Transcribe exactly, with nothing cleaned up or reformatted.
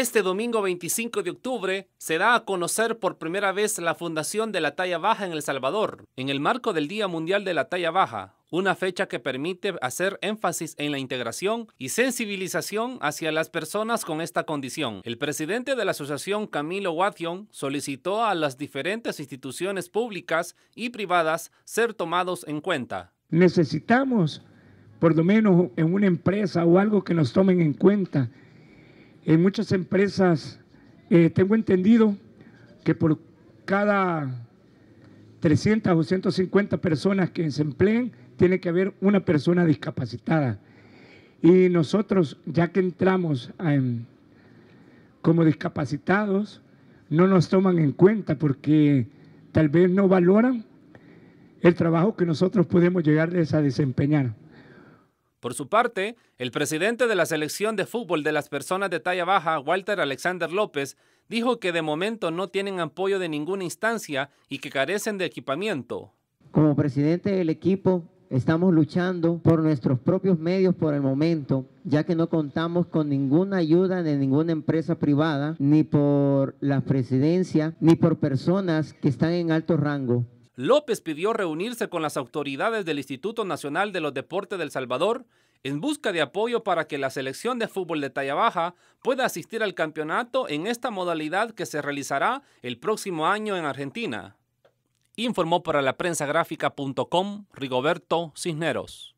Este domingo veinticinco de octubre se da a conocer por primera vez la fundación de la talla baja en El Salvador, en el marco del Día Mundial de la Talla Baja, una fecha que permite hacer énfasis en la integración y sensibilización hacia las personas con esta condición. El presidente de la asociación, Camilo Guatión, solicitó a las diferentes instituciones públicas y privadas ser tomados en cuenta. Necesitamos, por lo menos en una empresa o algo, que nos tomen en cuenta. En muchas empresas eh, tengo entendido que por cada trescientas o ciento cincuenta personas que se empleen, tiene que haber una persona discapacitada. Y nosotros, ya que entramos en, como discapacitados, no nos toman en cuenta porque tal vez no valoran el trabajo que nosotros podemos llegarles a desempeñar. Por su parte, el presidente de la selección de fútbol de las personas de talla baja, Walter Alexander López, dijo que de momento no tienen apoyo de ninguna instancia y que carecen de equipamiento. Como presidente del equipo, estamos luchando por nuestros propios medios por el momento, ya que no contamos con ninguna ayuda de ninguna empresa privada, ni por la presidencia, ni por personas que están en alto rango. López pidió reunirse con las autoridades del Instituto Nacional de los Deportes de El Salvador en busca de apoyo para que la selección de fútbol de talla baja pueda asistir al campeonato en esta modalidad que se realizará el próximo año en Argentina. Informó para la prensa gráfica punto com Rigoberto Cisneros.